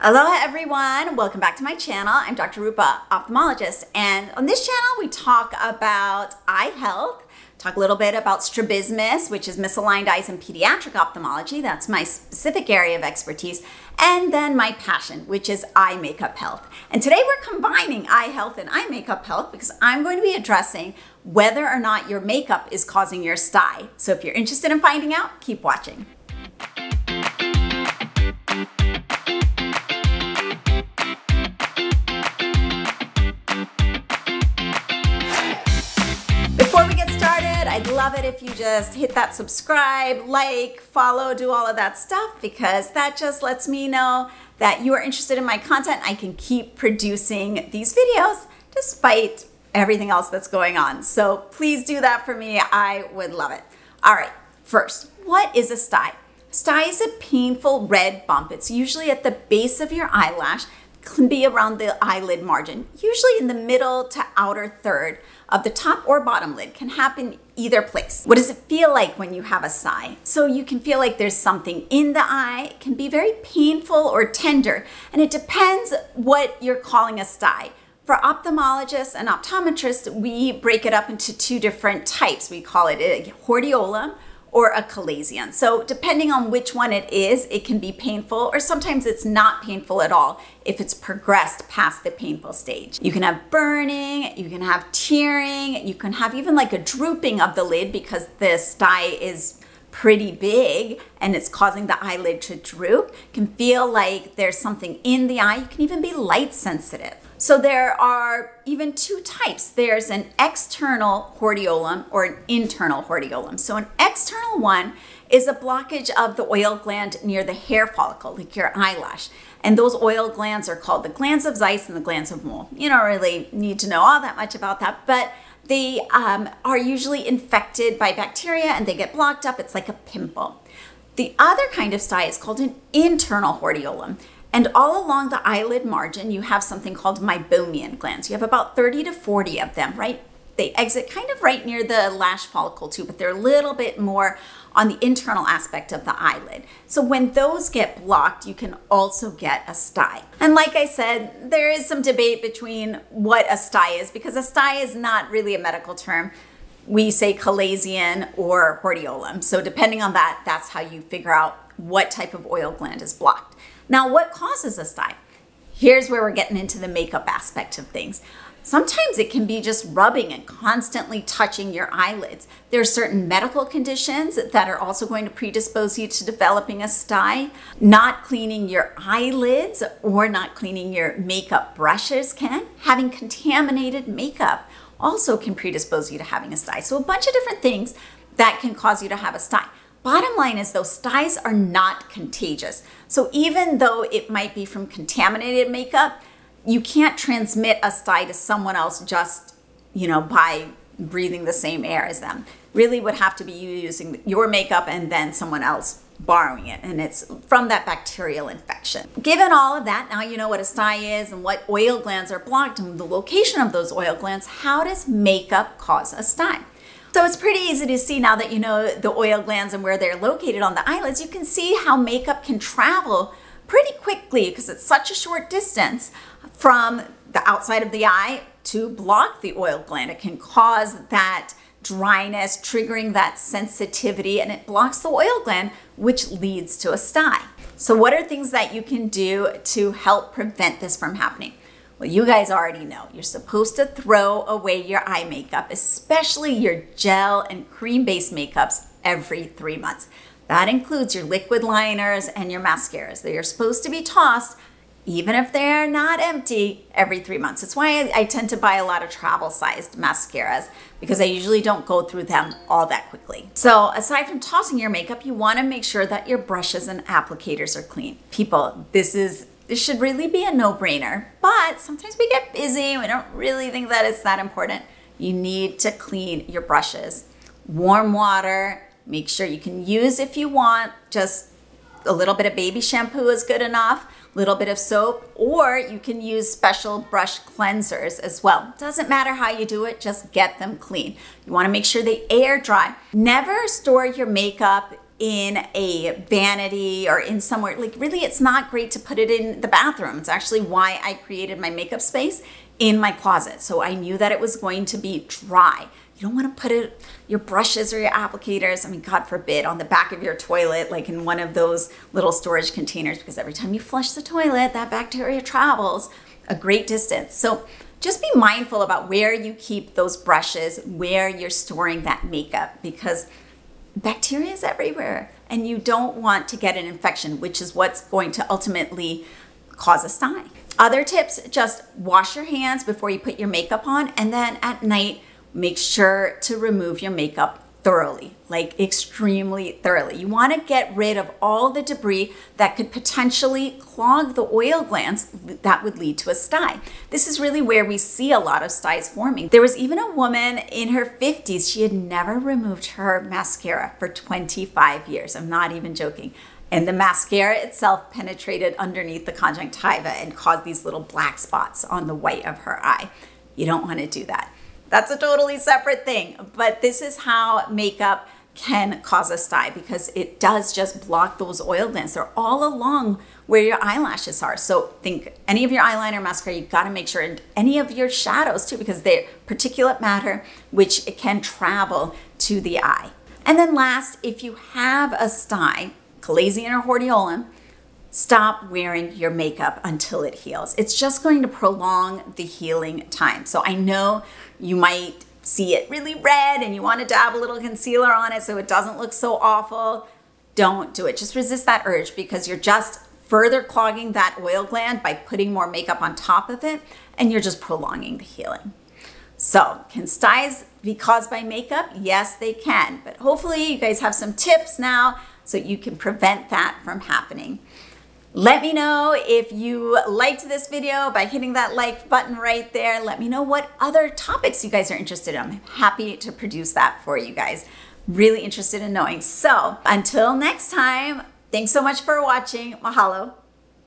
Aloha everyone, welcome back to my channel. I'm Dr. Rupa, ophthalmologist, and on this channel we talk about eye health, talk a little bit about strabismus, which is misaligned eyes in pediatric ophthalmology. That's my specific area of expertise, and then my passion, which is eye makeup health. And today we're combining eye health and eye makeup health because I'm going to be addressing whether or not your makeup is causing your stye. So if you're interested in finding out, keep watching. I'd love it if you just hit that subscribe, like, follow, do all of that stuff, because that just lets me know that you are interested in my content. I can keep producing these videos despite everything else that's going on. So please do that for me. I would love it. All right, first, what is a stye? Stye is a painful red bump. It's usually at the base of your eyelash, can be around the eyelid margin, usually in the middle to outer third of the top or bottom lid, can happen either place. What does it feel like when you have a stye? So you can feel like there's something in the eye. It can be very painful or tender, and it depends what you're calling a stye. For ophthalmologists and optometrists, we break it up into two different types. We call it a hordeolum or a chalazion. So depending on which one it is, it can be painful, or sometimes it's not painful at all if it's progressed past the painful stage. You can have burning, you can have tearing, you can have even like a drooping of the lid because the stye is pretty big and it's causing the eyelid to droop. You can feel like there's something in the eye. You can even be light sensitive. So there are even two types. There's an external hordeolum or an internal hordeolum. So an external one is a blockage of the oil gland near the hair follicle, like your eyelash. And those oil glands are called the glands of Zeiss and the glands of Moll. You don't really need to know all that much about that, but they are usually infected by bacteria and they get blocked up. It's like a pimple. The other kind of stye is called an internal hordeolum. And all along the eyelid margin, you have something called meibomian glands. You have about 30 to 40 of them, right? They exit kind of right near the lash follicle too, but they're a little bit more on the internal aspect of the eyelid. So when those get blocked, you can also get a stye. And like I said, there is some debate between what a stye is, because a stye is not really a medical term. We say chalazion or hordeolum. So depending on that, that's how you figure out what type of oil gland is blocked. Now, what causes a stye? Here's where we're getting into the makeup aspect of things. Sometimes it can be just rubbing and constantly touching your eyelids. There are certain medical conditions that are also going to predispose you to developing a stye. Not cleaning your eyelids or not cleaning your makeup brushes can. Having contaminated makeup also can predispose you to having a stye. So a bunch of different things that can cause you to have a stye. Bottom line is, those styes are not contagious. So even though it might be from contaminated makeup, you can't transmit a stye to someone else just, by breathing the same air as them. Really would have to be you using your makeup and then someone else borrowing it, and it's from that bacterial infection. Given all of that, now you know what a stye is and what oil glands are blocked and the location of those oil glands. How does makeup cause a stye? So it's pretty easy to see now that you know the oil glands and where they're located on the eyelids. You can see how makeup can travel pretty quickly because it's such a short distance from the outside of the eye to block the oil gland. It can cause that dryness, triggering that sensitivity, and it blocks the oil gland, which leads to a stye. So what are things that you can do to help prevent this from happening? Well, you guys already know, you're supposed to throw away your eye makeup, especially your gel and cream-based makeups, every 3 months. That includes your liquid liners and your mascaras. They are supposed to be tossed, even if they're not empty, every 3 months. That's why I tend to buy a lot of travel-sized mascaras, because I usually don't go through them all that quickly. So aside from tossing your makeup, you want to make sure that your brushes and applicators are clean. People, this should really be a no-brainer, but sometimes we get busy. We don't really think that it's that important. You need to clean your brushes. Warm water, make sure you can use if you want. Just a little bit of baby shampoo is good enough, a little bit of soap, or you can use special brush cleansers as well. Doesn't matter how you do it, just get them clean. You want to make sure they air dry. Never store your makeup in a vanity or in somewhere, like really it's not great to put it in the bathroom. It's actually why I created my makeup space in my closet. So I knew that it was going to be dry. You don't want to put it, your brushes or your applicators, I mean, God forbid, on the back of your toilet, like in one of those little storage containers, because every time you flush the toilet, that bacteria travels a great distance. So just be mindful about where you keep those brushes, where you're storing that makeup, because bacteria is everywhere and you don't want to get an infection, which is what's going to ultimately cause a sty. Other tips, just wash your hands before you put your makeup on, and then at night, make sure to remove your makeup thoroughly, like extremely thoroughly. You want to get rid of all the debris that could potentially clog the oil glands that would lead to a sty. This is really where we see a lot of styes forming. There was even a woman in her 50s, she had never removed her mascara for 25 years. I'm not even joking. And the mascara itself penetrated underneath the conjunctiva and caused these little black spots on the white of her eye. You don't want to do that. That's a totally separate thing, but this is how makeup can cause a sty, because it does just block those oil glands. They're all along where your eyelashes are. So think any of your eyeliner, mascara, you've got to make sure, and any of your shadows too, because they're particulate matter, which it can travel to the eye. And then last, if you have a sty, chalazion or hordeolum, stop wearing your makeup until it heals. It's just going to prolong the healing time. So I know you might see it really red and you want to dab a little concealer on it so it doesn't look so awful. Don't do it. Just resist that urge, because you're just further clogging that oil gland by putting more makeup on top of it, and you're just prolonging the healing. So can styes be caused by makeup? Yes, they can. But hopefully you guys have some tips now so you can prevent that from happening. Let me know if you liked this video by hitting that like button right there. Let me know what other topics you guys are interested in. I'm happy to produce that for you guys. Really interested in knowing. So until next time, thanks so much for watching. Mahalo.